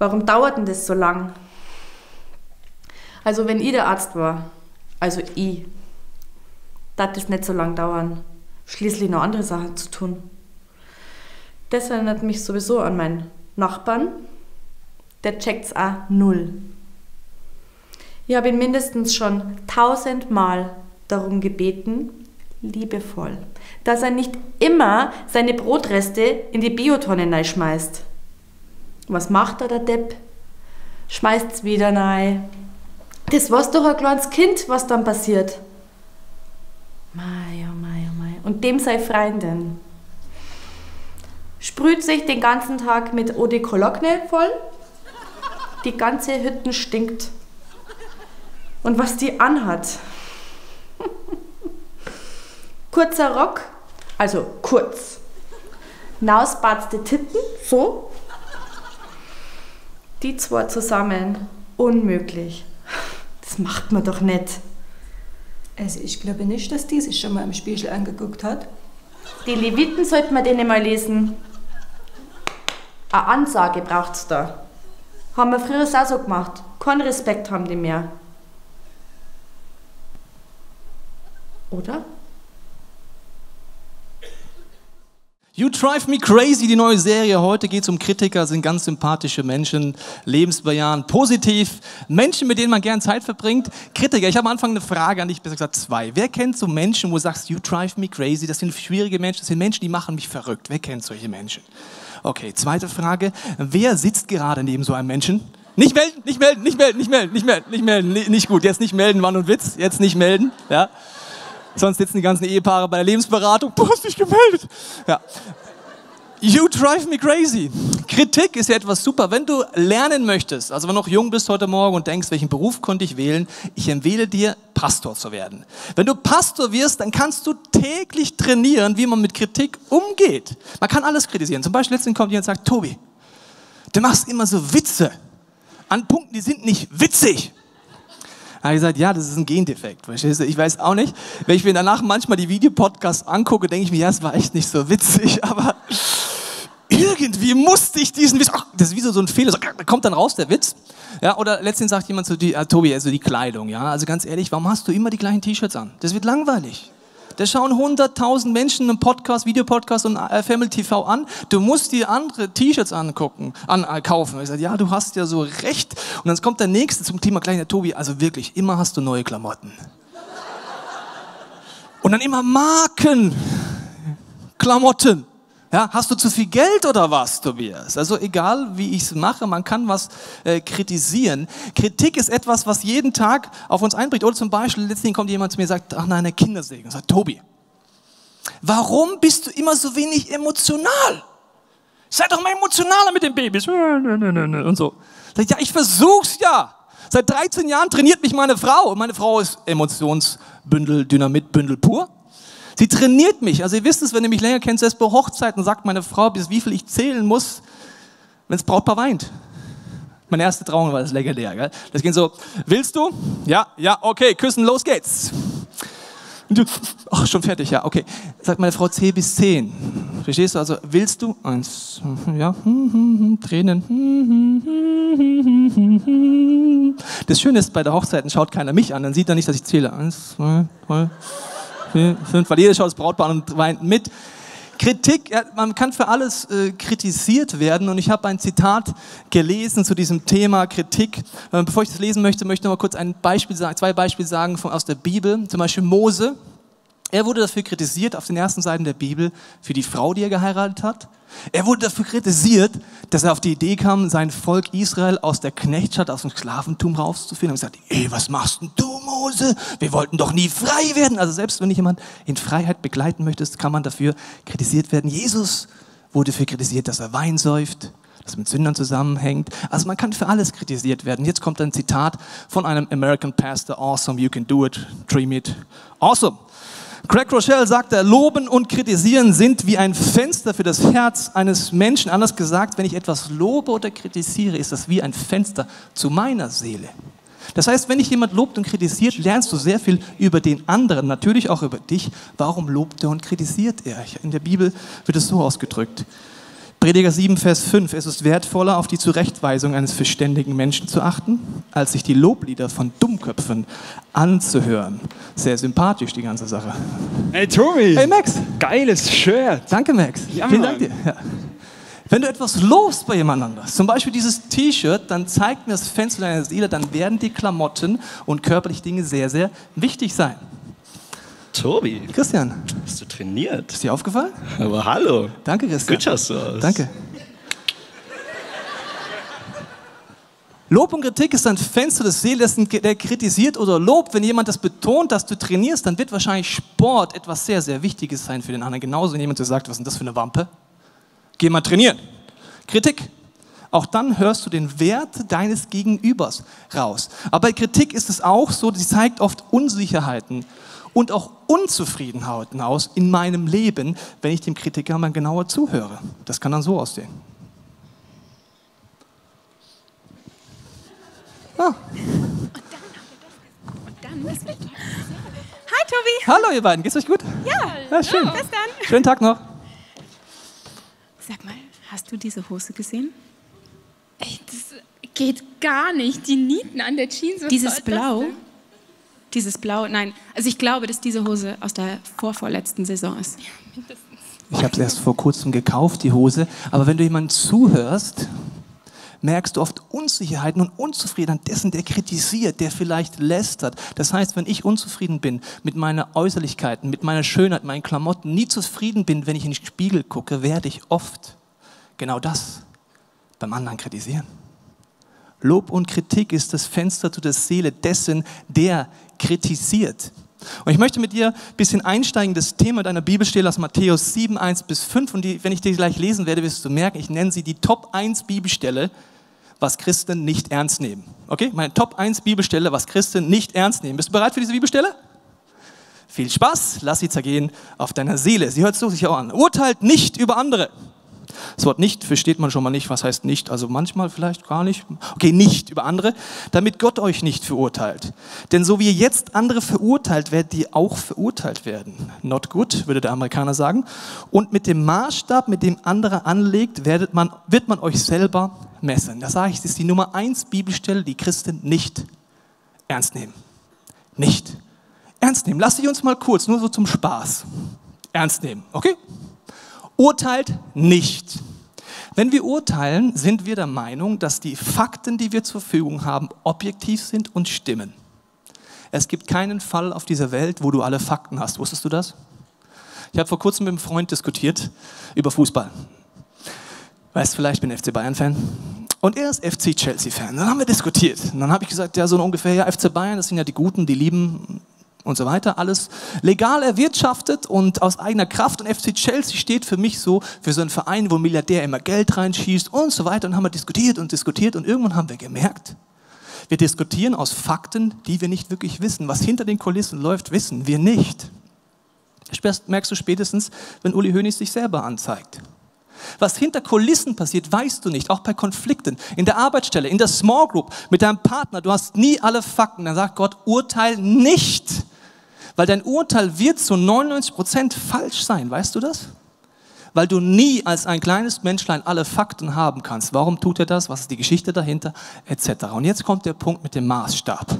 Warum dauert denn das so lang? Also wenn ich der Arzt war, also ich, darf das nicht so lang dauern. Schließlich noch andere Sachen zu tun. Das erinnert mich sowieso an meinen Nachbarn. Der checkt's auch null. Ich habe ihn mindestens schon 1000 Mal darum gebeten, liebevoll, dass er nicht immer seine Brotreste in die Biotonne reinschmeißt. Was macht er, der Depp? Schmeißt's wieder rein. Das war's doch ein kleines Kind, was dann passiert. Mei, oh mei, oh mei. Und dem sei Freundin. Sprüht sich den ganzen Tag mit Eau de Cologne voll. Die ganze Hütte stinkt. Und was die anhat. Kurzer Rock, also kurz. Nausbarzte Titten, so. Die zwei zusammen, unmöglich. Das macht man doch nicht. Also ich glaube nicht, dass die sich schon mal im Spiegel angeguckt hat. Die Leviten sollte man denen mal lesen. Eine Ansage braucht's da. Haben wir früher auch so gemacht. Keinen Respekt haben die mehr. Oder? You Drive Me Crazy, die neue Serie. Heute geht es um Kritiker, sind ganz sympathische Menschen, lebensbejahend, positiv, Menschen, mit denen man gern Zeit verbringt. Kritiker, ich habe am Anfang eine Frage an dich, besser gesagt zwei. Wer kennt so Menschen, wo du sagst, You Drive Me Crazy, das sind schwierige Menschen, das sind Menschen, die machen mich verrückt. Wer kennt solche Menschen? Okay, zweite Frage. Wer sitzt gerade neben so einem Menschen? Nicht melden, nicht melden, nicht melden, nicht melden, nicht melden, nicht melden, nicht gut. Jetzt nicht melden, Mann und Witz, jetzt nicht melden, ja. Sonst sitzen die ganzen Ehepaare bei der Lebensberatung. Du hast dich gemeldet. Ja. You Drive Me Crazy. Kritik ist ja etwas super. Wenn du lernen möchtest, also wenn du noch jung bist heute Morgen und denkst, welchen Beruf konnte ich wählen, ich empfehle dir, Pastor zu werden. Wenn du Pastor wirst, dann kannst du täglich trainieren, wie man mit Kritik umgeht. Man kann alles kritisieren. Zum Beispiel letztens kommt jemand und sagt, Tobi, du machst immer so Witze an Punkten, die sind nicht witzig. Da habe ich gesagt, ja, das ist ein Gendefekt, verstehst du? Ich weiß auch nicht. Wenn ich mir danach manchmal die Videopodcasts angucke, denke ich mir, ja, es war echt nicht so witzig, aber irgendwie musste ich diesen Witz, ach, das ist wie so ein Fehler, so, kommt dann raus der Witz. Ja, oder letztens sagt jemand so, Tobi, also die Kleidung, ja, also ganz ehrlich, warum hast du immer die gleichen T-Shirts an? Das wird langweilig. Da schauen 100.000 Menschen einen Podcast, Videopodcast und Family TV an. Du musst dir andere T-Shirts angucken, kaufen. Ich sage, ja, du hast ja so recht. Und dann kommt der Nächste zum Thema, kleiner Tobi, also wirklich, immer hast du neue Klamotten. Und dann immer Marken, Klamotten. Ja, hast du zu viel Geld oder was, Tobias? Also egal, wie ich es mache, man kann was kritisieren. Kritik ist etwas, was jeden Tag auf uns einbricht. Oder zum Beispiel, letztendlich kommt jemand zu mir und sagt, ach nein, der Kindersäge. Und sagt, Tobi, warum bist du immer so wenig emotional? Sei doch mal emotionaler mit den Babys. Und so. Sagt, ja, ich versuch's ja. Seit 13 Jahren trainiert mich meine Frau. Und meine Frau ist Emotionsbündel, Dynamitbündel pur. Sie trainiert mich. Also ihr wisst es, wenn ihr mich länger kennt, selbst bei Hochzeiten sagt meine Frau, bis wie viel ich zählen muss, wenn das Brautpaar weint. Meine erste Trauung war das legendär, gell? Das ging so, willst du? Ja, ja, okay, küssen, los geht's. Und du, ach, schon fertig, ja, okay. Sagt meine Frau 10 bis 10. Verstehst du? Also, willst du? 1, ja, Tränen. Das Schöne ist, bei der Hochzeiten schaut keiner mich an, dann sieht er nicht, dass ich zähle. 1, 2, 3. 5, weil jeder schaut das Brautpaar und weint mit. Kritik, ja, man kann für alles kritisiert werden und ich habe ein Zitat gelesen zu diesem Thema Kritik. Bevor ich das lesen möchte, möchte ich noch mal kurz ein Beispiel sagen, zwei Beispiele sagen aus der Bibel. Zum Beispiel Mose, er wurde dafür kritisiert auf den ersten Seiten der Bibel für die Frau, die er geheiratet hat. Er wurde dafür kritisiert, dass er auf die Idee kam, sein Volk Israel aus der Knechtschaft, aus dem Sklaventum rauszuführen. Und er hat gesagt, ey, was machst denn du? Wir wollten doch nie frei werden. Also selbst wenn dich jemand in Freiheit begleiten möchtest, kann man dafür kritisiert werden. Jesus wurde dafür kritisiert, dass er Wein säuft, dass er mit Sündern zusammenhängt. Also man kann für alles kritisiert werden. Jetzt kommt ein Zitat von einem American Pastor. Awesome, you can do it, dream it, awesome. Craig Rochelle sagt, Loben und Kritisieren sind wie ein Fenster für das Herz eines Menschen. Anders gesagt, wenn ich etwas lobe oder kritisiere, ist das wie ein Fenster zu meiner Seele. Das heißt, wenn dich jemand lobt und kritisiert, lernst du sehr viel über den anderen, natürlich auch über dich. Warum lobt er und kritisiert er? In der Bibel wird es so ausgedrückt. Prediger 7, Vers 5. Es ist wertvoller, auf die Zurechtweisung eines verständigen Menschen zu achten, als sich die Loblieder von Dummköpfen anzuhören. Sehr sympathisch, die ganze Sache. Hey, Tobi. Hey, Max. Geiles Shirt. Danke, Max. Ja, vielen Dank dir. Ja. Wenn du etwas lobst bei jemand anders, zum Beispiel dieses T-Shirt, dann zeigt mir das Fenster deiner Seele, dann werden die Klamotten und körperliche Dinge sehr, sehr wichtig sein. Tobi. Christian. Bist du trainiert? Ist dir aufgefallen? Aber hallo. Danke, Christian. Gut schaust du aus. Danke. Lob und Kritik ist ein Fenster des Seeles, der kritisiert oder lobt. Wenn jemand das betont, dass du trainierst, dann wird wahrscheinlich Sport etwas sehr, sehr Wichtiges sein für den anderen. Genauso, wenn jemand dir sagt, was ist denn das für eine Wampe? Geh mal trainieren. Kritik. Auch dann hörst du den Wert deines Gegenübers raus. Aber bei Kritik ist es auch so, die zeigt oft Unsicherheiten und auch Unzufriedenheiten aus in meinem Leben, wenn ich dem Kritiker mal genauer zuhöre. Das kann dann so aussehen. Ah. Hi, Tobi. Hallo, ihr beiden. Geht's euch gut? Ja. Ja, schön. Bis dann. Schönen Tag noch. Sag mal, hast du diese Hose gesehen? Ey, das geht gar nicht. Die Nieten an der Jeans. Dieses Blau? Dieses Blau, nein. Also ich glaube, dass diese Hose aus der vorvorletzten Saison ist. Ich habe es erst vor kurzem gekauft, die Hose. Aber wenn du jemandem zuhörst, merkst du oft Unsicherheiten und Unzufriedenheit dessen, der kritisiert, der vielleicht lästert. Das heißt, wenn ich unzufrieden bin mit meinen Äußerlichkeiten, mit meiner Schönheit, meinen Klamotten, nie zufrieden bin, wenn ich in den Spiegel gucke, werde ich oft genau das beim anderen kritisieren. Lob und Kritik ist das Fenster zu der Seele dessen, der kritisiert. Und ich möchte mit dir ein bisschen einsteigen, das Thema deiner Bibelstelle aus Matthäus 7, 1 bis 5. Und wenn ich die gleich lesen werde, wirst du merken, ich nenne sie die Top 1 Bibelstelle, was Christen nicht ernst nehmen. Okay? Meine Top 1 Bibelstelle, was Christen nicht ernst nehmen. Bist du bereit für diese Bibelstelle? Viel Spaß, lass sie zergehen auf deiner Seele. Sie hört sich auch an. Urteilt nicht über andere. Das Wort nicht versteht man schon mal nicht. Was heißt nicht? Also manchmal vielleicht gar nicht. Okay, nicht über andere. Damit Gott euch nicht verurteilt. Denn so wie ihr jetzt andere verurteilt, werdet ihr auch verurteilt werden. Not good, würde der Amerikaner sagen. Und mit dem Maßstab, mit dem andere anlegt, wird man euch selber messen. Das sage ich, das ist die Nummer 1 Bibelstelle, die Christen nicht ernst nehmen. Nicht ernst nehmen. Lass ich uns mal kurz, nur so zum Spaß. Ernst nehmen, okay? Urteilt nicht. Wenn wir urteilen, sind wir der Meinung, dass die Fakten, die wir zur Verfügung haben, objektiv sind und stimmen. Es gibt keinen Fall auf dieser Welt, wo du alle Fakten hast. Wusstest du das? Ich habe vor kurzem mit einem Freund diskutiert über Fußball. Weißt du vielleicht, ich bin FC Bayern-Fan. Und er ist FC Chelsea-Fan. Dann haben wir diskutiert. Und dann habe ich gesagt, ja, so ungefähr, ja, FC Bayern, das sind ja die Guten, die lieben und so weiter, alles legal erwirtschaftet und aus eigener Kraft. Und FC Chelsea steht für mich so, für so einen Verein, wo ein Milliardär immer Geld reinschießt und so weiter. Und haben wir diskutiert und irgendwann haben wir gemerkt, wir diskutieren aus Fakten, die wir nicht wirklich wissen. Was hinter den Kulissen läuft, wissen wir nicht. Das merkst du spätestens, wenn Uli Höhnig sich selber anzeigt. Was hinter Kulissen passiert, weißt du nicht, auch bei Konflikten, in der Arbeitsstelle, in der Small Group, mit deinem Partner, du hast nie alle Fakten. Dann sagt Gott, urteil nicht, weil dein Urteil wird zu 99% falsch sein, weißt du das? Weil du nie als ein kleines Menschlein alle Fakten haben kannst. Warum tut er das, was ist die Geschichte dahinter, etc. Und jetzt kommt der Punkt mit dem Maßstab.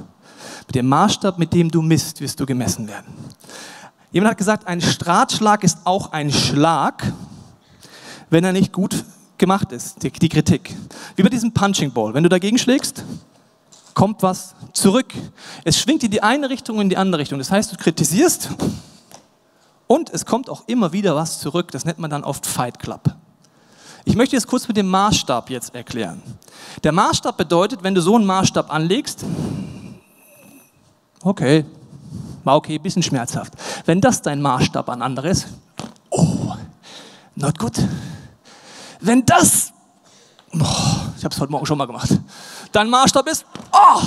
Mit dem Maßstab, mit dem du misst, wirst du gemessen werden. Jemand hat gesagt, ein Drahtschlag ist auch ein Schlag, wenn er nicht gut gemacht ist, die Kritik. Wie bei diesem Punching Ball. Wenn du dagegen schlägst, kommt was zurück. Es schwingt in die eine Richtung und in die andere Richtung. Das heißt, du kritisierst und es kommt auch immer wieder was zurück. Das nennt man dann oft Fight Club. Ich möchte es kurz mit dem Maßstab jetzt erklären. Der Maßstab bedeutet, wenn du so einen Maßstab anlegst, okay, war okay, ein bisschen schmerzhaft. Wenn das dein Maßstab an andere ist, oh, not good. Wenn das, oh, ich habe es heute Morgen schon mal gemacht, dein Maßstab ist, oh.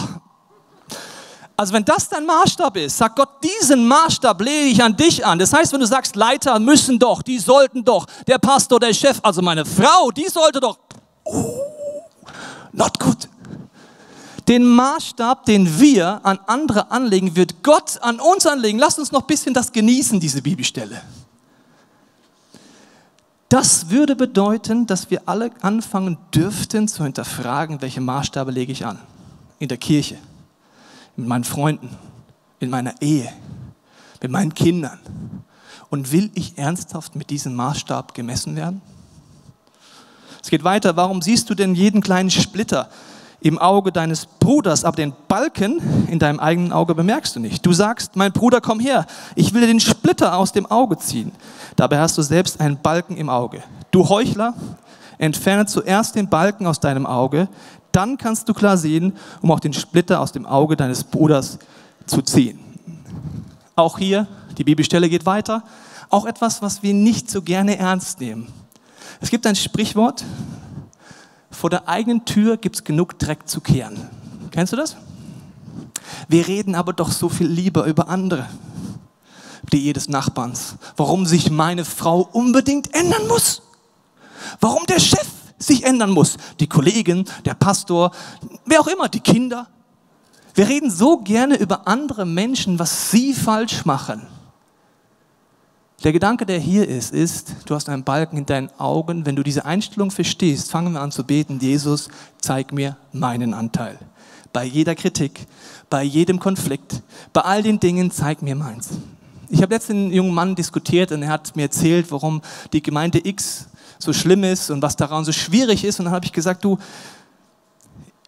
Also wenn das dein Maßstab ist, sagt Gott, diesen Maßstab lege ich an dich an. Das heißt, wenn du sagst, Leiter müssen doch, die sollten doch, der Pastor, der Chef, also meine Frau, die sollte doch, oh, not good. Den Maßstab, den wir an andere anlegen, wird Gott an uns anlegen. Lasst uns noch ein bisschen das genießen, diese Bibelstelle. Das würde bedeuten, dass wir alle anfangen dürften zu hinterfragen, welche Maßstabe lege ich an. In der Kirche, mit meinen Freunden, in meiner Ehe, mit meinen Kindern. Und will ich ernsthaft mit diesem Maßstab gemessen werden? Es geht weiter. Warum siehst du denn jeden kleinen Splitter im Auge deines Bruders, aber den Balken in deinem eigenen Auge bemerkst du nicht? Du sagst, mein Bruder, komm her, ich will dir den Splitter aus dem Auge ziehen. Dabei hast du selbst einen Balken im Auge. Du Heuchler, entferne zuerst den Balken aus deinem Auge, dann kannst du klar sehen, um auch den Splitter aus dem Auge deines Bruders zu ziehen. Auch hier, die Bibelstelle geht weiter, auch etwas, was wir nicht so gerne ernst nehmen. Es gibt ein Sprichwort: Vor der eigenen Tür gibt es genug Dreck zu kehren. Kennst du das? Wir reden aber doch so viel lieber über andere, die Ehe des Nachbarns, warum sich meine Frau unbedingt ändern muss, warum der Chef sich ändern muss, die Kollegen, der Pastor, wer auch immer, die Kinder. Wir reden so gerne über andere Menschen, was sie falsch machen. Der Gedanke, der hier ist, du hast einen Balken in deinen Augen. Wenn du diese Einstellung verstehst, fangen wir an zu beten: Jesus, zeig mir meinen Anteil. Bei jeder Kritik, bei jedem Konflikt, bei all den Dingen, zeig mir meins. Ich habe letztens einen jungen Mann diskutiert und er hat mir erzählt, warum die Gemeinde X so schlimm ist und was daran so schwierig ist. Und dann habe ich gesagt, du,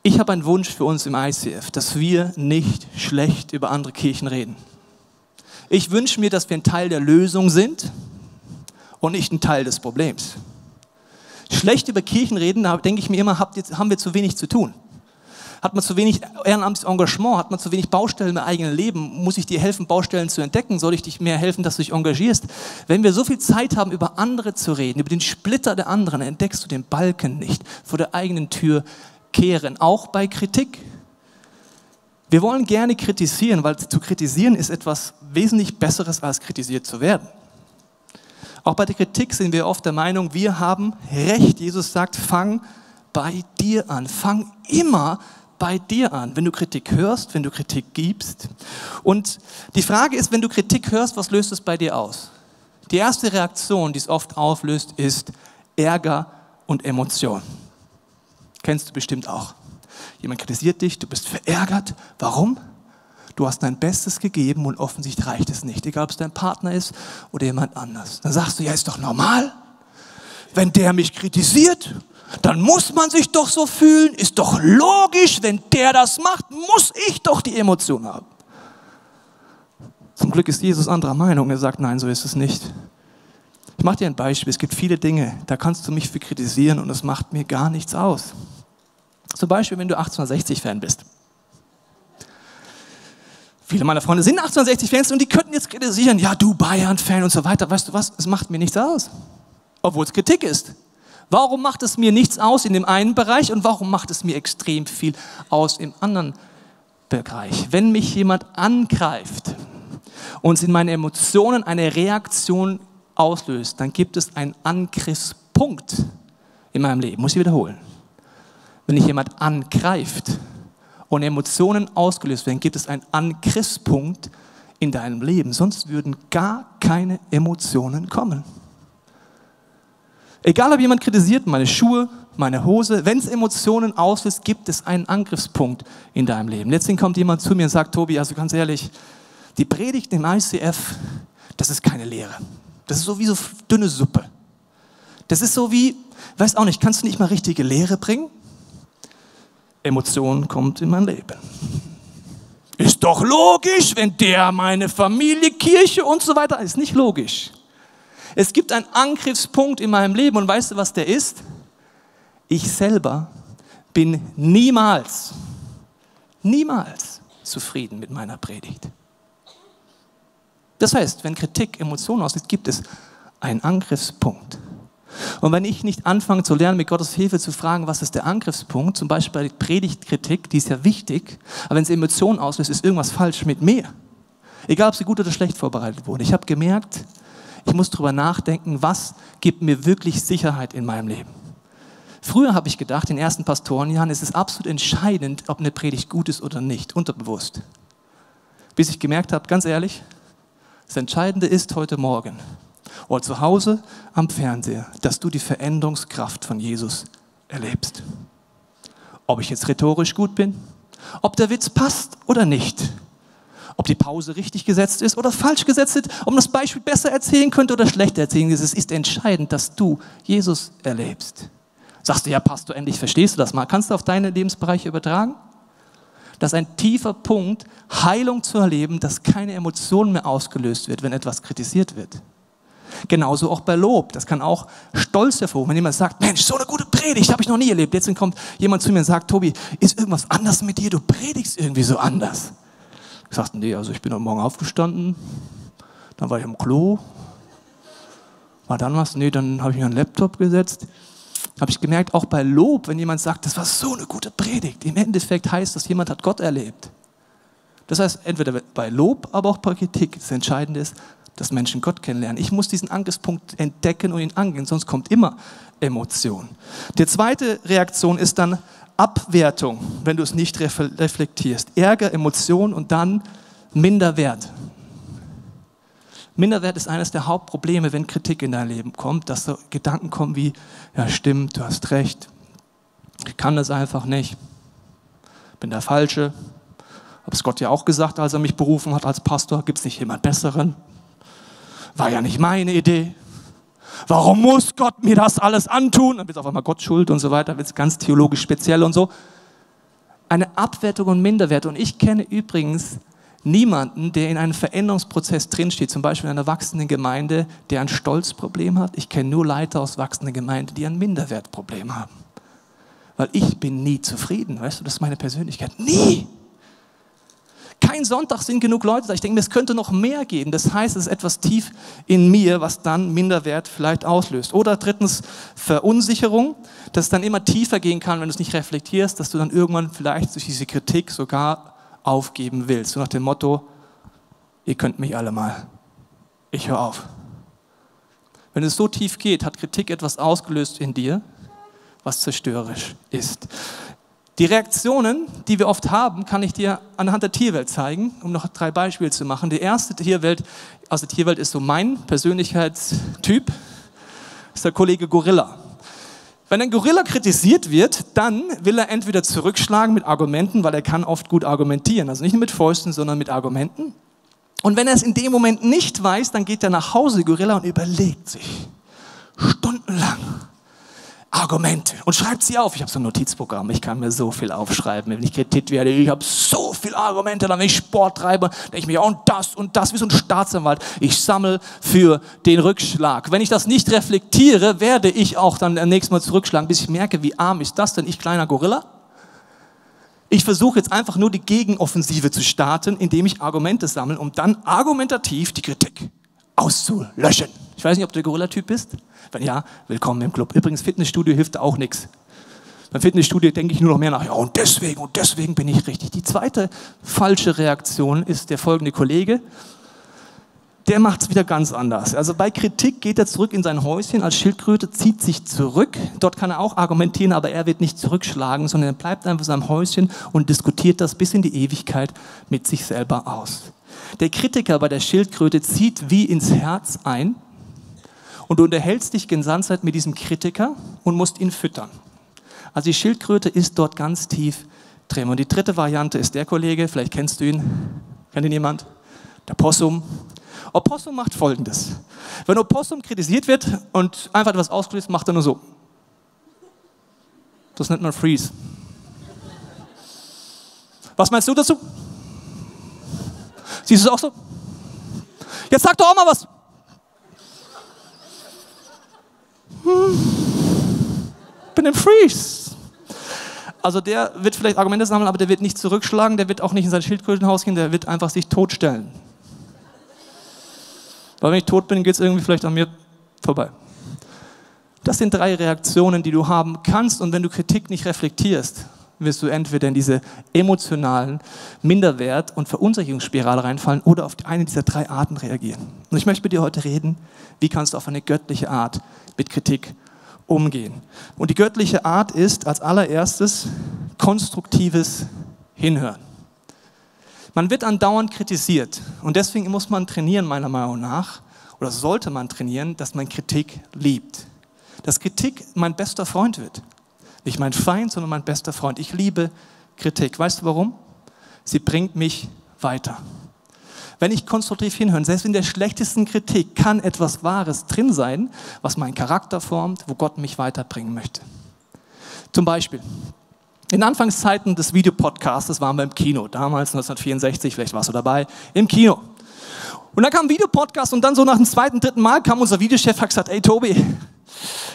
ich habe einen Wunsch für uns im ICF, dass wir nicht schlecht über andere Kirchen reden. Ich wünsche mir, dass wir ein Teil der Lösung sind und nicht ein Teil des Problems. Schlecht über Kirchen reden, da denke ich mir immer, haben wir zu wenig zu tun. Hat man zu wenig ehrenamtliches Engagement, hat man zu wenig Baustellen im eigenen Leben, muss ich dir helfen, Baustellen zu entdecken, soll ich dich mehr helfen, dass du dich engagierst? Wenn wir so viel Zeit haben, über andere zu reden, über den Splitter der anderen, entdeckst du den Balken nicht. Vor der eigenen Tür kehren, auch bei Kritik. Wir wollen gerne kritisieren, weil zu kritisieren ist etwas wesentlich Besseres, als kritisiert zu werden. Auch bei der Kritik sind wir oft der Meinung, wir haben Recht. Jesus sagt, fang bei dir an. Fang immer bei dir an, wenn du Kritik hörst, wenn du Kritik gibst. Und die Frage ist, wenn du Kritik hörst, was löst es bei dir aus? Die erste Reaktion, die es oft auflöst, ist Ärger und Emotion. Kennst du bestimmt auch. Jemand kritisiert dich, du bist verärgert. Warum? Du hast dein Bestes gegeben und offensichtlich reicht es nicht. Egal, ob es dein Partner ist oder jemand anders. Dann sagst du, ja, ist doch normal. Wenn der mich kritisiert, dann muss man sich doch so fühlen. Ist doch logisch, wenn der das macht, muss ich doch die Emotion haben. Zum Glück ist Jesus anderer Meinung. Er sagt, nein, so ist es nicht. Ich mache dir ein Beispiel. Es gibt viele Dinge, da kannst du mich für kritisieren und es macht mir gar nichts aus. Zum Beispiel, wenn du 1860-Fan bist. Viele meiner Freunde sind 1860-Fans und die könnten jetzt kritisieren, ja, du Bayern-Fan und so weiter. Weißt du was, es macht mir nichts aus, obwohl es Kritik ist. Warum macht es mir nichts aus in dem einen Bereich und warum macht es mir extrem viel aus im anderen Bereich? Wenn mich jemand angreift und in meinen Emotionen eine Reaktion auslöst, dann gibt es einen Angriffspunkt in meinem Leben. Muss ich wiederholen. Wenn dich jemand angreift und Emotionen ausgelöst werden, gibt es einen Angriffspunkt in deinem Leben. Sonst würden gar keine Emotionen kommen. Egal, ob jemand kritisiert, meine Schuhe, meine Hose, wenn es Emotionen auslöst, gibt es einen Angriffspunkt in deinem Leben. Letztendlich kommt jemand zu mir und sagt, Tobi, also ganz ehrlich, die Predigt im ICF, das ist keine Lehre. Das ist so wie so dünne Suppe. Das ist so wie, weiß auch nicht, kannst du nicht mal richtige Lehre bringen? Emotion kommt in mein Leben. Ist doch logisch, wenn der meine Familie, Kirche und so weiter, ist nicht logisch. Es gibt einen Angriffspunkt in meinem Leben und weißt du, was der ist? Ich selber bin niemals zufrieden mit meiner Predigt. Das heißt, wenn Kritik Emotionen auslöst, gibt es einen Angriffspunkt. Und wenn ich nicht anfange zu lernen, mit Gottes Hilfe zu fragen, was ist der Angriffspunkt, zum Beispiel bei Predigtkritik, die ist ja wichtig, aber wenn es Emotionen auslöst, ist irgendwas falsch mit mir. Egal, ob sie gut oder schlecht vorbereitet wurde. Ich habe gemerkt, ich muss darüber nachdenken, was gibt mir wirklich Sicherheit in meinem Leben. Früher habe ich gedacht, in den ersten Pastorenjahren ist es absolut entscheidend, ob eine Predigt gut ist oder nicht, unterbewusst. Bis ich gemerkt habe, ganz ehrlich, das Entscheidende ist heute Morgen. oder zu Hause am Fernseher, dass du die Veränderungskraft von Jesus erlebst. Ob ich jetzt rhetorisch gut bin, ob der Witz passt oder nicht, ob die Pause richtig gesetzt ist oder falsch gesetzt ist, ob man das Beispiel besser erzählen könnte oder schlechter erzählen könnte, es ist entscheidend, dass du Jesus erlebst. Sagst du, ja Pastor, endlich verstehst du das mal. Kannst du auf deine Lebensbereiche übertragen? Das ist ein tiefer Punkt, Heilung zu erleben, dass keine Emotion mehr ausgelöst wird, wenn etwas kritisiert wird. Genauso auch bei Lob. Das kann auch Stolz hervorrufen. Wenn jemand sagt, Mensch, so eine gute Predigt habe ich noch nie erlebt. Jetzt kommt jemand zu mir und sagt, Tobi, ist irgendwas anders mit dir? Du predigst irgendwie so anders. Ich sagte, nee, also ich bin heute Morgen aufgestanden, dann war ich am Klo, war dann was, nee, dann habe ich mir einen Laptop gesetzt. Habe ich gemerkt, auch bei Lob, wenn jemand sagt, das war so eine gute Predigt, im Endeffekt heißt das, jemand hat Gott erlebt. Das heißt, entweder bei Lob, aber auch bei Kritik. Das Entscheidende ist, dass Menschen Gott kennenlernen. Ich muss diesen Angriffspunkt entdecken und ihn angehen, sonst kommt immer Emotion. Die zweite Reaktion ist dann Abwertung, wenn du es nicht reflektierst. Ärger, Emotion und dann Minderwert. Minderwert ist eines der Hauptprobleme, wenn Kritik in dein Leben kommt, dass so Gedanken kommen wie, ja stimmt, du hast recht, ich kann das einfach nicht, bin der Falsche, habe es Gott ja auch gesagt, als er mich berufen hat als Pastor, gibt es nicht jemand Besseren, war ja nicht meine Idee, warum muss Gott mir das alles antun, dann wird auf einmal Gott schuld und so weiter, wird es ganz theologisch speziell und so. Eine Abwertung und Minderwert, und ich kenne übrigens niemanden, der in einem Veränderungsprozess drinsteht, zum Beispiel in einer wachsenden Gemeinde, der ein Stolzproblem hat. Ich kenne nur Leiter aus wachsenden Gemeinden, die ein Minderwertproblem haben. Weil ich bin nie zufrieden, weißt du, das ist meine Persönlichkeit. Nie! Kein Sonntag sind genug Leute da. Ich denke mir, es könnte noch mehr geben. Das heißt, es ist etwas tief in mir, was dann Minderwert vielleicht auslöst. Oder drittens Verunsicherung, dass es dann immer tiefer gehen kann, wenn du es nicht reflektierst, dass du dann irgendwann vielleicht durch diese Kritik sogar aufgeben willst. So nach dem Motto, ihr könnt mich alle mal. Ich höre auf. Wenn es so tief geht, hat Kritik etwas ausgelöst in dir, was zerstörerisch ist. Die Reaktionen, die wir oft haben, kann ich dir anhand der Tierwelt zeigen, um noch 3 Beispiele zu machen. Die erste Tierwelt, aus der Tierwelt ist so mein Persönlichkeitstyp, ist der Kollege Gorilla. Wenn ein Gorilla kritisiert wird, dann will er entweder zurückschlagen mit Argumenten, weil er kann oft gut argumentieren. Also nicht nur mit Fäusten, sondern mit Argumenten. Und wenn er es in dem Moment nicht weiß, dann geht er nach Hause, Gorilla, und überlegt sich stundenlang Argumente und schreibt sie auf. Ich habe so ein Notizprogramm, ich kann mir so viel aufschreiben. Wenn ich kritisiert werde, ich habe so viele Argumente, dann wenn ich Sport treibe, denke ich mir, und das, wie so ein Staatsanwalt. Ich sammle für den Rückschlag. Wenn ich das nicht reflektiere, werde ich auch dann am nächsten Mal zurückschlagen, bis ich merke, wie arm ist das denn, ich kleiner Gorilla? Ich versuche jetzt einfach nur die Gegenoffensive zu starten, indem ich Argumente sammle, um dann argumentativ die Kritik auszulöschen. Ich weiß nicht, ob du der Gorilla-Typ bist. Wenn ja, willkommen im Club. Übrigens, Fitnessstudio hilft auch nichts. Beim Fitnessstudio denke ich nur noch mehr nach, ja, und deswegen bin ich richtig. Die zweite falsche Reaktion ist der folgende Kollege. Der macht es wieder ganz anders. Also bei Kritik geht er zurück in sein Häuschen als Schildkröte, zieht sich zurück. Dort kann er auch argumentieren, aber er wird nicht zurückschlagen, sondern er bleibt einfach in seinem Häuschen und diskutiert das bis in die Ewigkeit mit sich selber aus. Der Kritiker bei der Schildkröte zieht wie ins Herz ein und du unterhältst dich ganzzeit mit diesem Kritiker und musst ihn füttern. Also die Schildkröte ist dort ganz tief drin. Und die dritte Variante ist der Kollege, vielleicht kennst du ihn, kennt ihn jemand? Der Possum. Opossum macht Folgendes. Wenn Opossum kritisiert wird und einfach etwas ausgelöst, macht er nur so. Das nennt man Freeze. Was meinst du dazu? Siehst du es auch so? Jetzt sag doch auch mal was. Bin im Freeze. Also der wird vielleicht Argumente sammeln, aber der wird nicht zurückschlagen, der wird auch nicht in sein Schildkrötenhaus gehen, der wird einfach sich totstellen. Weil wenn ich tot bin, geht es irgendwie vielleicht an mir vorbei. Das sind 3 Reaktionen, die du haben kannst, und wenn du Kritik nicht reflektierst, wirst du entweder in diese emotionalen Minderwert- und Verunsicherungsspirale reinfallen oder auf eine dieser 3 Arten reagieren. Und ich möchte mit dir heute reden, wie kannst du auf eine göttliche Art mit Kritik umgehen. Und die göttliche Art ist als allererstes konstruktives Hinhören. Man wird andauernd kritisiert und deswegen muss man trainieren, meiner Meinung nach, oder sollte man trainieren, dass man Kritik liebt. Dass Kritik mein bester Freund wird. Nicht mein Feind, sondern mein bester Freund. Ich liebe Kritik. Weißt du warum? Sie bringt mich weiter. Wenn ich konstruktiv hinhöre, selbst in der schlechtesten Kritik kann etwas Wahres drin sein, was meinen Charakter formt, wo Gott mich weiterbringen möchte. Zum Beispiel, in Anfangszeiten des Videopodcasts waren wir im Kino, damals 1964, vielleicht warst du dabei, im Kino. Und dann kam ein Videopodcast und dann so nach dem zweiten, dritten Mal kam unser Videochef und hat gesagt, ey Tobi,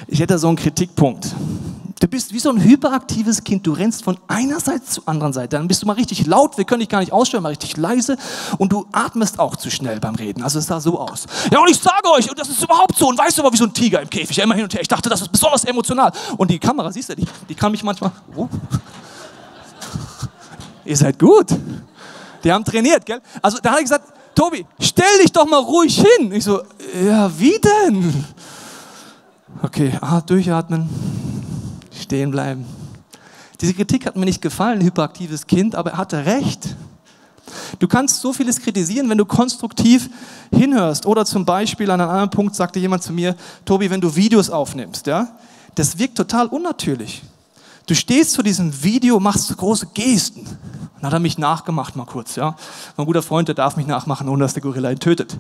ich hätte so einen Kritikpunkt. Du bist wie so ein hyperaktives Kind, du rennst von einer Seite zur anderen Seite, dann bist du mal richtig laut, wir können dich gar nicht ausstellen, mal richtig leise und du atmest auch zu schnell beim Reden, also es sah so aus. Ja und ich sage euch, und das ist überhaupt so, und weißt du, aber wie so ein Tiger im Käfig, ja, immer hin und her, ich dachte, das ist besonders emotional. Und die Kamera, siehst du, die kann mich manchmal, oh. Ihr seid gut, die haben trainiert, gell? Also da hat er gesagt, Tobi, stell dich doch mal ruhig hin. Ich so, ja wie denn? Okay, durchatmen. Stehen bleiben. Diese Kritik hat mir nicht gefallen, hyperaktives Kind, aber er hatte recht. Du kannst so vieles kritisieren, wenn du konstruktiv hinhörst. Oder zum Beispiel an einem anderen Punkt sagte jemand zu mir, Tobi, wenn du Videos aufnimmst, ja, das wirkt total unnatürlich. Du stehst zu diesem Video, machst große Gesten. Dann hat er mich nachgemacht mal kurz. Ja. Mein guter Freund, der darf mich nachmachen, ohne dass der Gorilla ihn tötet.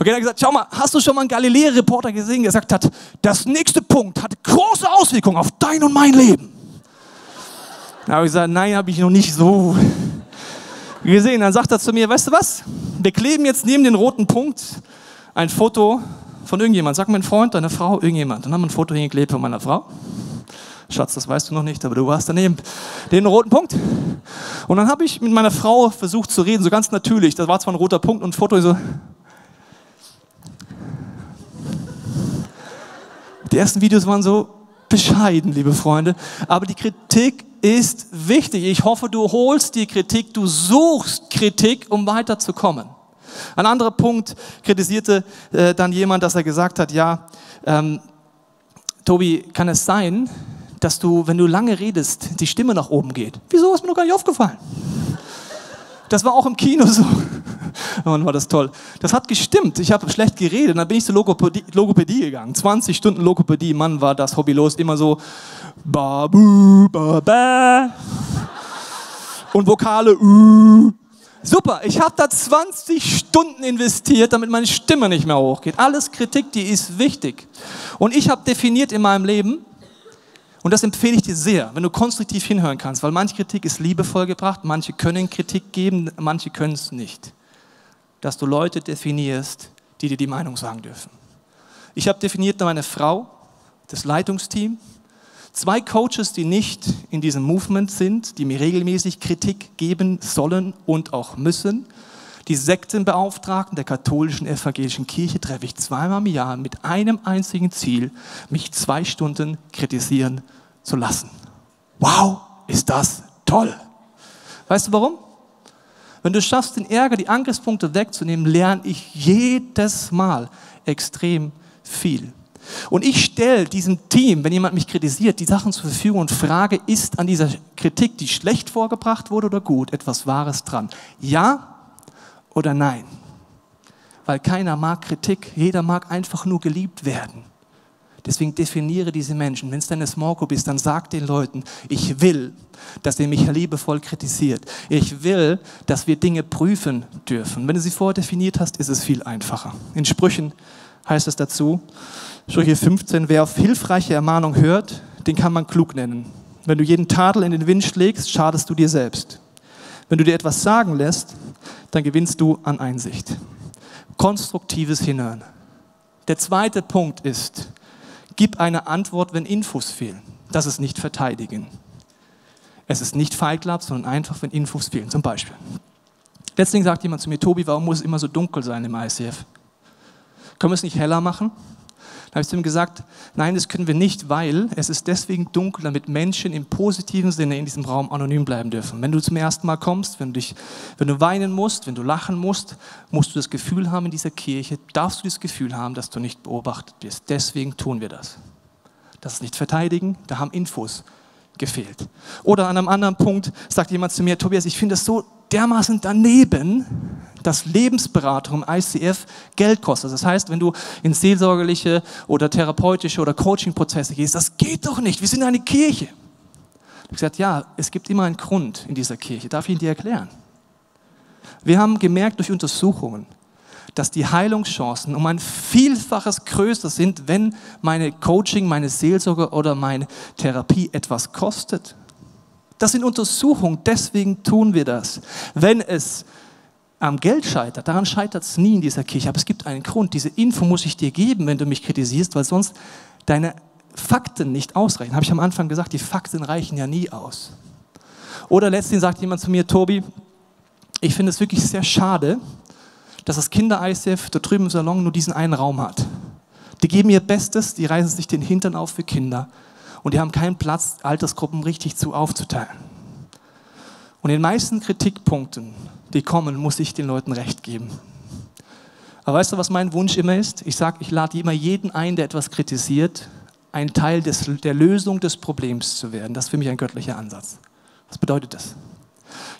Okay, er hat gesagt, schau mal, hast du schon mal einen Galilei-Reporter gesehen, der gesagt hat, das nächste Punkt hat große Auswirkungen auf dein und mein Leben. Da habe ich gesagt, nein, habe ich noch nicht so gesehen. Dann sagt er zu mir, weißt du was, wir kleben jetzt neben den roten Punkt ein Foto von irgendjemand. Sag mir einen Freund, deine Frau, irgendjemand. Dann haben wir ein Foto hingeklebt von meiner Frau. Schatz, das weißt du noch nicht, aber du warst daneben. Den roten Punkt. Und dann habe ich mit meiner Frau versucht zu reden, so ganz natürlich. Das war zwar ein roter Punkt und ein Foto, so... Die ersten Videos waren so bescheiden, liebe Freunde. Aber die Kritik ist wichtig. Ich hoffe, du holst die Kritik, du suchst Kritik, um weiterzukommen. Ein anderer Punkt kritisierte dann jemand, dass er gesagt hat, ja, Tobi, kann es sein, dass du, wenn du lange redest, die Stimme nach oben geht? Wieso, ist mir noch gar nicht aufgefallen? Das war auch im Kino so. Mann, war das toll. Das hat gestimmt. Ich habe schlecht geredet. Dann bin ich zur Logopädie gegangen. 20 Stunden Logopädie. Mann, war das hobbylos. Immer so ba, bu, ba, ba. Und Vokale. Super. Ich habe da 20 Stunden investiert, damit meine Stimme nicht mehr hochgeht. Alles Kritik, die ist wichtig. Und ich habe definiert in meinem Leben, und das empfehle ich dir sehr, wenn du konstruktiv hinhören kannst, weil manche Kritik ist liebevoll gebracht, manche können Kritik geben, manche können es nicht. Dass du Leute definierst, die dir die Meinung sagen dürfen. Ich habe definiert meine Frau, das Leitungsteam, 2 Coaches, die nicht in diesem Movement sind, die mir regelmäßig Kritik geben sollen und auch müssen. Die Sektenbeauftragten der katholischen evangelischen Kirche treffe ich zweimal im Jahr mit einem einzigen Ziel, mich 2 Stunden kritisieren zu lassen. Wow, ist das toll! Weißt du warum? Wenn du schaffst, den Ärger, die Angriffspunkte wegzunehmen, lerne ich jedes Mal extrem viel. Und ich stelle diesem Team, wenn jemand mich kritisiert, die Sachen zur Verfügung und frage, ist an dieser Kritik, die schlecht vorgebracht wurde oder gut, etwas Wahres dran? Ja oder nein? Weil keiner mag Kritik, jeder mag einfach nur geliebt werden. Deswegen definiere diese Menschen. Wenn es deine Small Group ist, dann sag den Leuten, ich will, dass ihr mich liebevoll kritisiert. Ich will, dass wir Dinge prüfen dürfen. Wenn du sie vorher definiert hast, ist es viel einfacher. In Sprüchen heißt es dazu, Sprüche 15, wer auf hilfreiche Ermahnung hört, den kann man klug nennen. Wenn du jeden Tadel in den Wind schlägst, schadest du dir selbst. Wenn du dir etwas sagen lässt, dann gewinnst du an Einsicht. Konstruktives Hinhören. Der zweite Punkt ist, gib eine Antwort, wenn Infos fehlen. Das ist nicht verteidigen. Es ist nicht Feiglab, sondern einfach, wenn Infos fehlen. Zum Beispiel. Letztlich sagt jemand zu mir, Tobi, warum muss es immer so dunkel sein im ICF? Können wir es nicht heller machen? Da habe ich zu ihm gesagt, nein, das können wir nicht, weil es ist deswegen dunkel, damit Menschen im positiven Sinne in diesem Raum anonym bleiben dürfen. Wenn du zum ersten Mal kommst, wenn du weinen musst, wenn du lachen musst, musst du das Gefühl haben in dieser Kirche, darfst du das Gefühl haben, dass du nicht beobachtet wirst. Deswegen tun wir das. Das ist nicht verteidigen, da haben Infos gefehlt. Oder an einem anderen Punkt sagt jemand zu mir, Tobias, ich finde das so dermaßen daneben, dass Lebensberatung im ICF Geld kostet. Das heißt, wenn du in seelsorgerliche oder therapeutische oder Coaching-Prozesse gehst, das geht doch nicht, wir sind eine Kirche. Ich habe gesagt, ja, es gibt immer einen Grund in dieser Kirche, darf ich Ihnen die erklären? Wir haben gemerkt durch Untersuchungen, dass die Heilungschancen um ein Vielfaches größer sind, wenn meine Coaching, meine Seelsorge oder meine Therapie etwas kostet. Das sind Untersuchungen, deswegen tun wir das. Wenn es am Geld scheitert, daran scheitert es nie in dieser Kirche, aber es gibt einen Grund. Diese Info muss ich dir geben, wenn du mich kritisierst, weil sonst deine Fakten nicht ausreichen. Habe ich am Anfang gesagt, die Fakten reichen ja nie aus. Oder letztens sagt jemand zu mir, Tobi, ich finde es wirklich sehr schade, dass das Kinder-ICF da drüben im Salon nur diesen einen Raum hat. Die geben ihr Bestes, die reißen sich den Hintern auf für Kinder und die haben keinen Platz, Altersgruppen richtig zu aufzuteilen. Und in den meisten Kritikpunkten, die kommen, muss ich den Leuten recht geben. Aber weißt du, was mein Wunsch immer ist? Ich sage, ich lade immer jeden ein, der etwas kritisiert, ein Teil der Lösung des Problems zu werden. Das ist für mich ein göttlicher Ansatz. Was bedeutet das?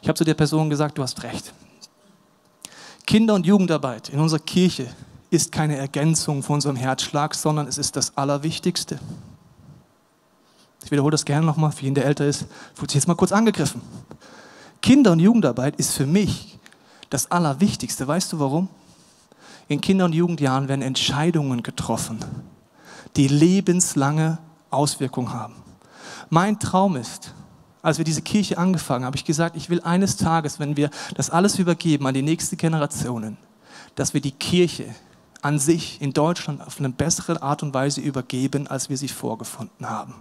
Ich habe zu der Person gesagt, du hast recht. Kinder- und Jugendarbeit in unserer Kirche ist keine Ergänzung von unserem Herzschlag, sondern es ist das Allerwichtigste. Ich wiederhole das gerne nochmal, für jeden, der älter ist, fühlt sich jetzt mal kurz angegriffen. Kinder- und Jugendarbeit ist für mich das Allerwichtigste. Weißt du warum? In Kinder- und Jugendjahren werden Entscheidungen getroffen, die lebenslange Auswirkungen haben. Mein Traum ist, als wir diese Kirche angefangen haben, habe ich gesagt, ich will eines Tages, wenn wir das alles übergeben an die nächsten Generationen, dass wir die Kirche an sich in Deutschland auf eine bessere Art und Weise übergeben, als wir sie vorgefunden haben.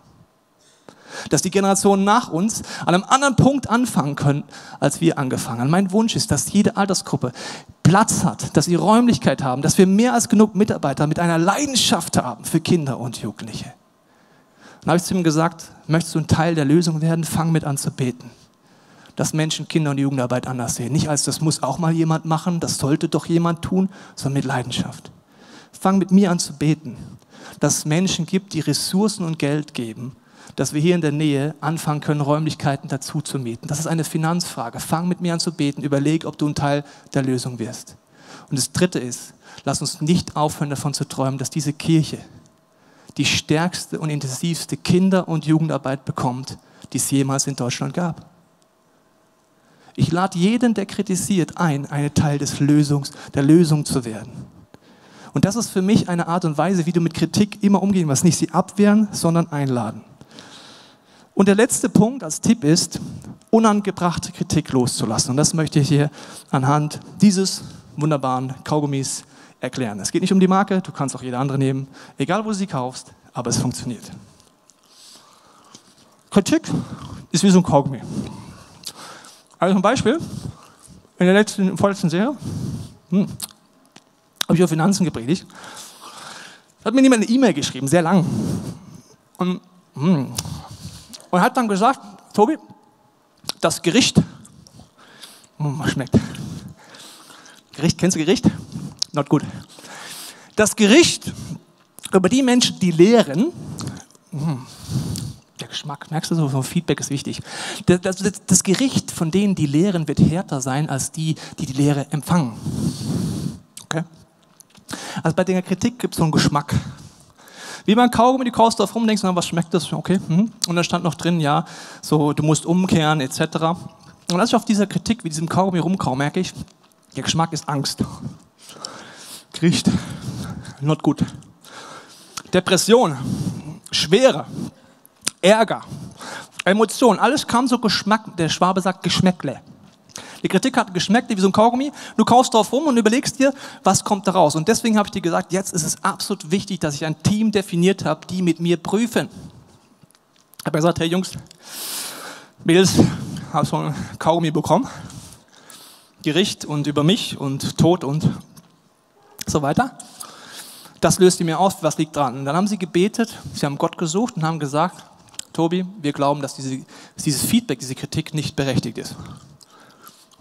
Dass die Generationen nach uns an einem anderen Punkt anfangen können, als wir angefangen haben. Mein Wunsch ist, dass jede Altersgruppe Platz hat, dass sie Räumlichkeit haben, dass wir mehr als genug Mitarbeiter mit einer Leidenschaft haben für Kinder und Jugendliche. Dann habe ich zu ihm gesagt, möchtest du ein Teil der Lösung werden, fang mit an zu beten. Dass Menschen Kinder- und Jugendarbeit anders sehen. Nicht als, das muss auch mal jemand machen, das sollte doch jemand tun, sondern mit Leidenschaft. Fang mit mir an zu beten, dass es Menschen gibt, die Ressourcen und Geld geben, dass wir hier in der Nähe anfangen können, Räumlichkeiten dazu zu mieten. Das ist eine Finanzfrage. Fang mit mir an zu beten, überleg, ob du ein Teil der Lösung wirst. Und das Dritte ist, lass uns nicht aufhören, davon zu träumen, dass diese Kirche die stärkste und intensivste Kinder- und Jugendarbeit bekommt, die es jemals in Deutschland gab. Ich lade jeden, der kritisiert, ein, ein Teil der Lösung zu werden. Und das ist für mich eine Art und Weise, wie du mit Kritik immer umgehen musst. Nicht sie abwehren, sondern einladen. Und der letzte Punkt als Tipp ist, unangebrachte Kritik loszulassen. Und das möchte ich hier anhand dieses wunderbaren Kaugummis erklären. Es geht nicht um die Marke, du kannst auch jede andere nehmen, egal wo du sie kaufst, aber es funktioniert. Kritik ist wie so ein Kaugummi. Also ein Beispiel, in der vorletzten Serie habe ich über Finanzen gepredigt. Da hat mir jemand eine E-Mail geschrieben, sehr lang. Und hat dann gesagt, Tobi, das Gericht, schmeckt. Gericht, kennst du Gericht? Not good. Das Gericht über die Menschen, die lehren, der Geschmack, merkst du, so Feedback ist wichtig. Das Gericht von denen, die lehren, wird härter sein, als die, die die Lehre empfangen. Okay? Also bei der Kritik gibt es so einen Geschmack. Wie beim Kaugummi, die kaust drauf rum, denkst, na, was schmeckt das? Okay. Und da stand noch drin, ja, so, du musst umkehren, etc. Und als ich auf dieser Kritik, wie diesem Kaugummi rumkau, merke ich, der Geschmack ist Angst. Gericht, not gut. Depression, Schwere, Ärger, Emotionen, alles kam so Geschmack, der Schwabe sagt Geschmäckle. Die Kritik hat Geschmäckle wie so ein Kaugummi, du kaufst drauf rum und überlegst dir, was kommt da raus. Und deswegen habe ich dir gesagt, jetzt ist es absolut wichtig, dass ich ein Team definiert habe, die mit mir prüfen. Ich habe gesagt, hey Jungs, Mädels, habe so ein Kaugummi bekommen, Gericht und über mich und Tod und so weiter. Das löst ihr mir auf, was liegt dran. Und dann haben sie gebetet, sie haben Gott gesucht und haben gesagt, Tobi, wir glauben, dass dieses Feedback, diese Kritik nicht berechtigt ist.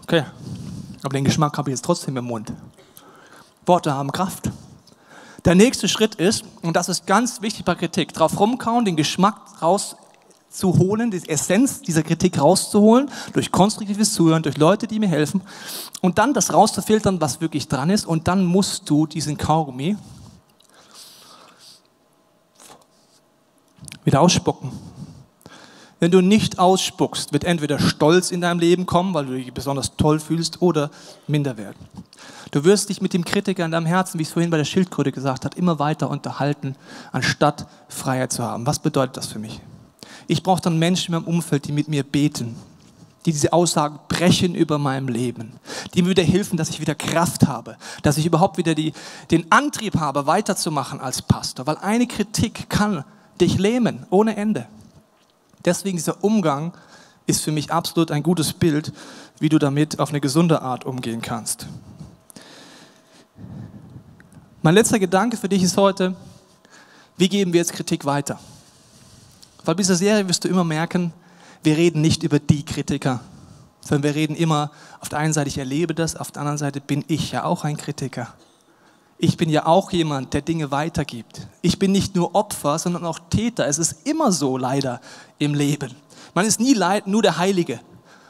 Okay, aber den Geschmack habe ich jetzt trotzdem im Mund. Worte haben Kraft. Der nächste Schritt ist, und das ist ganz wichtig bei Kritik, drauf rumkauen, den Geschmack raus rauszuholen, die Essenz dieser Kritik rauszuholen, durch konstruktives Zuhören, durch Leute, die mir helfen und dann das rauszufiltern, was wirklich dran ist und dann musst du diesen Kaugummi wieder ausspucken. Wenn du nicht ausspuckst, wird entweder Stolz in deinem Leben kommen, weil du dich besonders toll fühlst, oder Minderwert. Du wirst dich mit dem Kritiker in deinem Herzen, wie ich es vorhin bei der Schildkröte gesagt habe, immer weiter unterhalten, anstatt Freiheit zu haben. Was bedeutet das für mich? Ich brauche dann Menschen in meinem Umfeld, die mit mir beten, die diese Aussagen brechen über meinem Leben, die mir wieder helfen, dass ich wieder Kraft habe, dass ich überhaupt wieder den Antrieb habe, weiterzumachen als Pastor. Weil eine Kritik kann dich lähmen, ohne Ende. Deswegen dieser Umgang ist für mich absolut ein gutes Bild, wie du damit auf eine gesunde Art umgehen kannst. Mein letzter Gedanke für dich ist heute, wie geben wir jetzt Kritik weiter? Weil bei dieser Serie wirst du immer merken, wir reden nicht über die Kritiker, sondern wir reden immer, auf der einen Seite ich erlebe das, auf der anderen Seite bin ich ja auch ein Kritiker. Ich bin ja auch jemand, der Dinge weitergibt. Ich bin nicht nur Opfer, sondern auch Täter. Es ist immer so leider im Leben. Man ist nie nur der Heilige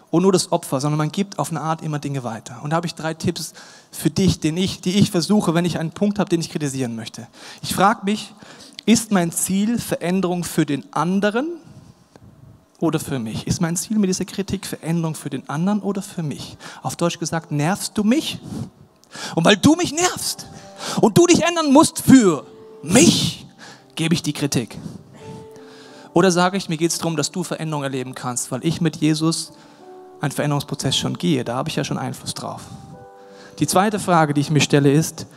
und nur das Opfer, sondern man gibt auf eine Art immer Dinge weiter. Und da habe ich 3 Tipps für dich, die ich versuche, wenn ich einen Punkt habe, den ich kritisieren möchte. Ich frage mich, ist mein Ziel Veränderung für den anderen oder für mich? Ist mein Ziel mit dieser Kritik Veränderung für den anderen oder für mich? Auf Deutsch gesagt, nervst du mich? Und weil du mich nervst und du dich ändern musst für mich, gebe ich die Kritik. Oder sage ich, mir geht es darum, dass du Veränderung erleben kannst, weil ich mit Jesus einen Veränderungsprozess schon gehe. Da habe ich ja schon Einfluss drauf. Die zweite Frage, die ich mir stelle, ist,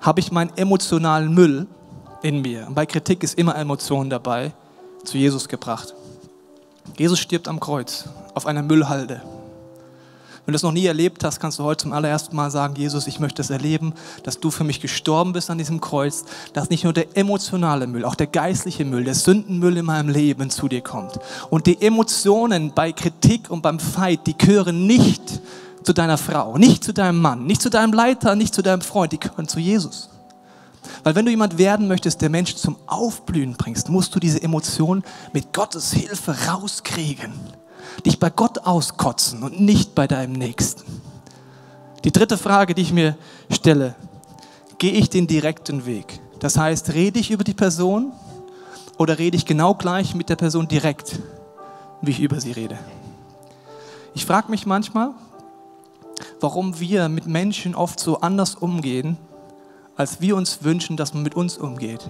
habe ich meinen emotionalen Müll in mir? Und bei Kritik ist immer Emotion dabei, zu Jesus gebracht. Jesus stirbt am Kreuz, auf einer Müllhalde. Wenn du das noch nie erlebt hast, kannst du heute zum allerersten Mal sagen, Jesus, ich möchte es erleben, dass du für mich gestorben bist an diesem Kreuz, dass nicht nur der emotionale Müll, auch der geistliche Müll, der Sündenmüll in meinem Leben zu dir kommt. Und die Emotionen bei Kritik und beim Fight, die gehören nicht zu deiner Frau, nicht zu deinem Mann, nicht zu deinem Leiter, nicht zu deinem Freund, die gehören zu Jesus. Weil wenn du jemand werden möchtest, der Menschen zum Aufblühen bringst, musst du diese Emotionen mit Gottes Hilfe rauskriegen. Dich bei Gott auskotzen und nicht bei deinem Nächsten. Die dritte Frage, die ich mir stelle, gehe ich den direkten Weg? Das heißt, rede ich über die Person oder rede ich genau gleich mit der Person direkt, wie ich über sie rede? Ich frage mich manchmal, warum wir mit Menschen oft so anders umgehen, als wir uns wünschen, dass man mit uns umgeht.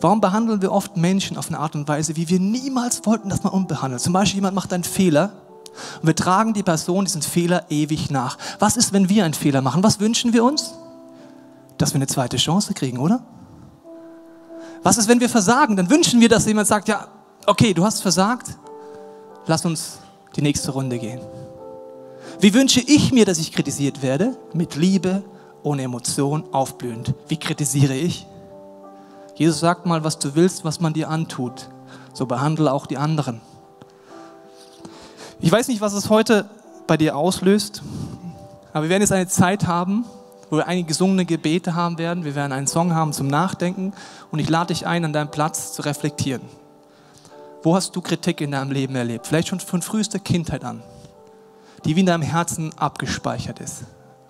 Warum behandeln wir oft Menschen auf eine Art und Weise, wie wir niemals wollten, dass man uns behandelt? Zum Beispiel, jemand macht einen Fehler und wir tragen die Person diesen Fehler ewig nach. Was ist, wenn wir einen Fehler machen? Was wünschen wir uns? Dass wir eine zweite Chance kriegen, oder? Was ist, wenn wir versagen? Dann wünschen wir, dass jemand sagt, ja, okay, du hast versagt, lass uns die nächste Runde gehen. Wie wünsche ich mir, dass ich kritisiert werde? Mit Liebe, ohne Emotion, aufblühend. Wie kritisiere ich? Jesus sagt mal, was du willst, was man dir antut. So behandle auch die anderen. Ich weiß nicht, was es heute bei dir auslöst, aber wir werden jetzt eine Zeit haben, wo wir einige gesungene Gebete haben werden. Wir werden einen Song haben zum Nachdenken und ich lade dich ein, an deinem Platz zu reflektieren. Wo hast du Kritik in deinem Leben erlebt? Vielleicht schon von frühester Kindheit an, die wie in deinem Herzen abgespeichert ist,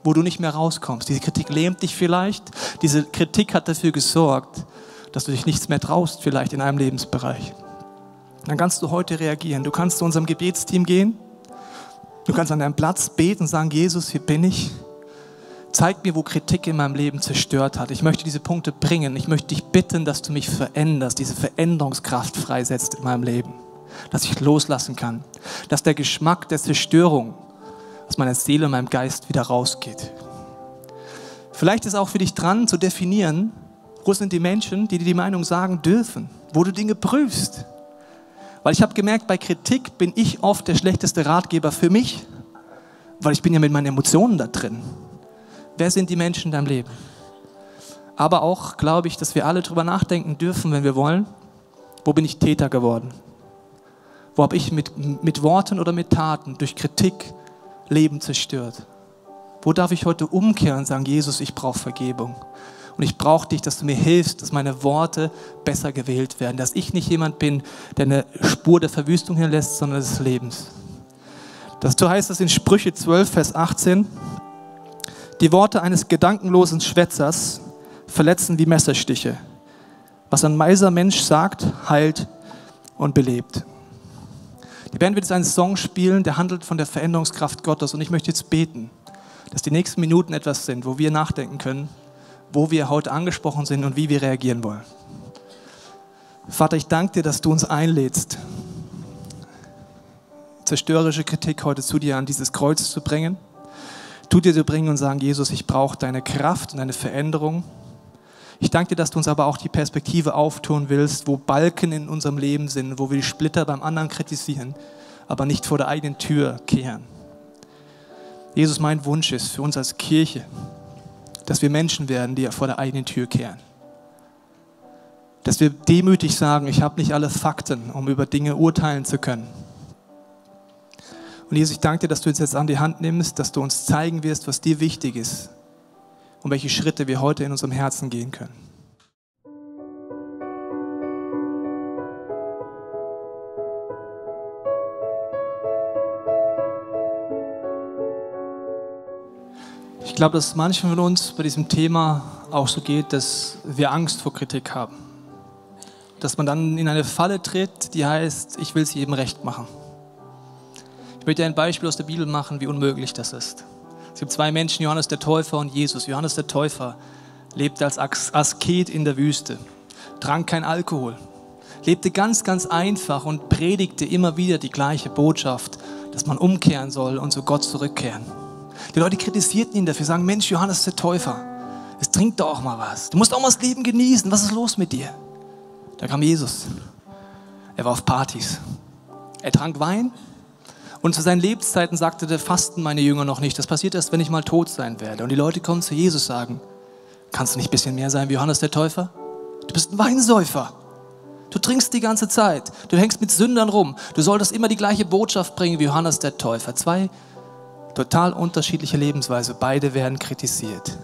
wo du nicht mehr rauskommst. Diese Kritik lähmt dich vielleicht. Diese Kritik hat dafür gesorgt, dass du dich nichts mehr traust, vielleicht in einem Lebensbereich. Dann kannst du heute reagieren. Du kannst zu unserem Gebetsteam gehen. Du kannst an deinem Platz beten und sagen, Jesus, hier bin ich. Zeig mir, wo Kritik in meinem Leben zerstört hat. Ich möchte diese Punkte bringen. Ich möchte dich bitten, dass du mich veränderst, diese Veränderungskraft freisetzt in meinem Leben. Dass ich loslassen kann. Dass der Geschmack der Zerstörung aus meiner Seele und meinem Geist wieder rausgeht. Vielleicht ist auch für dich dran, zu definieren, wo sind die Menschen, die dir die Meinung sagen dürfen, wo du Dinge prüfst. Weil ich habe gemerkt, bei Kritik bin ich oft der schlechteste Ratgeber für mich, weil ich bin ja mit meinen Emotionen da drin. Wer sind die Menschen in deinem Leben? Aber auch glaube ich, dass wir alle drüber nachdenken dürfen, wenn wir wollen, wo bin ich Täter geworden? Wo habe ich mit Worten oder mit Taten durch Kritik Leben zerstört? Wo darf ich heute umkehren und sagen, Jesus, ich brauche Vergebung? und ich brauche dich, dass du mir hilfst, dass meine Worte besser gewählt werden, dass ich nicht jemand bin, der eine Spur der Verwüstung hinlässt, sondern des Lebens. Dazu heißt es in Sprüche 12, Vers 18, die Worte eines gedankenlosen Schwätzers verletzen wie Messerstiche. Was ein weiser Mensch sagt, heilt und belebt. Die Band wird jetzt einen Song spielen, der handelt von der Veränderungskraft Gottes. Und ich möchte jetzt beten, dass die nächsten Minuten etwas sind, wo wir nachdenken können, wo wir heute angesprochen sind und wie wir reagieren wollen. Vater, ich danke dir, dass du uns einlädst, zerstörerische Kritik heute zu dir an dieses Kreuz zu bringen, zu dir zu bringen und sagen, Jesus, ich brauche deine Kraft und deine Veränderung. Ich danke dir, dass du uns aber auch die Perspektive auftun willst, wo Balken in unserem Leben sind, wo wir die Splitter beim anderen kritisieren, aber nicht vor der eigenen Tür kehren. Jesus, mein Wunsch ist für uns als Kirche, dass wir Menschen werden, die vor der eigenen Tür kehren. Dass wir demütig sagen, ich habe nicht alle Fakten, um über Dinge urteilen zu können. Und Jesus, ich danke dir, dass du uns jetzt an die Hand nimmst, dass du uns zeigen wirst, was dir wichtig ist. Und welche Schritte wir heute in unserem Herzen gehen können. Ich glaube, dass manchen von uns bei diesem Thema auch so geht, dass wir Angst vor Kritik haben. Dass man dann in eine Falle tritt, die heißt, ich will es jedem recht machen. Ich möchte ein Beispiel aus der Bibel machen, wie unmöglich das ist. Es gibt zwei Menschen, Johannes der Täufer und Jesus. Johannes der Täufer lebte als Asket in der Wüste, trank kein Alkohol, lebte ganz, ganz einfach und predigte immer wieder die gleiche Botschaft, dass man umkehren soll und zu Gott zurückkehren. Die Leute kritisierten ihn dafür, sagen, Mensch, Johannes der Täufer, es trinkt doch auch mal was. Du musst auch mal das Leben genießen, was ist los mit dir? Da kam Jesus. Er war auf Partys. Er trank Wein. Und zu seinen Lebenszeiten sagte der, fasten meine Jünger noch nicht. Das passiert erst, wenn ich mal tot sein werde. Und die Leute kommen zu Jesus und sagen, kannst du nicht ein bisschen mehr sein wie Johannes der Täufer? Du bist ein Weinsäufer. Du trinkst die ganze Zeit. Du hängst mit Sündern rum. Du solltest immer die gleiche Botschaft bringen wie Johannes der Täufer. Zwei total unterschiedliche Lebensweise. Beide werden kritisiert.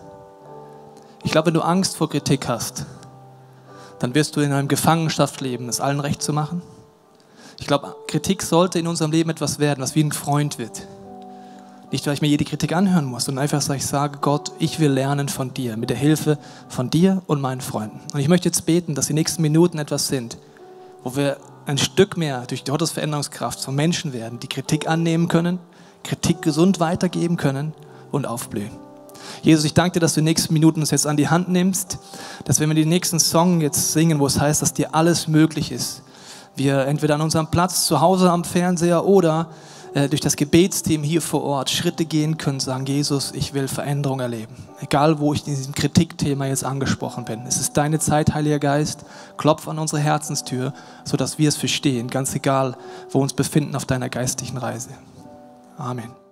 Ich glaube, wenn du Angst vor Kritik hast, dann wirst du in einer Gefangenschaft leben, es allen recht zu machen. Ich glaube, Kritik sollte in unserem Leben etwas werden, was wie ein Freund wird. Nicht, weil ich mir jede Kritik anhören muss, sondern einfach, dass ich sage, Gott, ich will lernen von dir, mit der Hilfe von dir und meinen Freunden. Und ich möchte jetzt beten, dass die nächsten Minuten etwas sind, wo wir ein Stück mehr durch Gottes Veränderungskraft von Menschen werden, die Kritik annehmen können, Kritik gesund weitergeben können und aufblühen. Jesus, ich danke dir, dass du die nächsten Minuten uns jetzt an die Hand nimmst, dass wenn wir den nächsten Song jetzt singen, wo es heißt, dass dir alles möglich ist, wir entweder an unserem Platz, zu Hause am Fernseher oder durch das Gebetsteam hier vor Ort Schritte gehen können, sagen, Jesus, ich will Veränderung erleben. Egal, wo ich in diesem Kritikthema jetzt angesprochen bin. Es ist deine Zeit, Heiliger Geist. Klopf an unsere Herzenstür, sodass wir es verstehen. Ganz egal, wo wir uns befinden auf deiner geistigen Reise. Amen.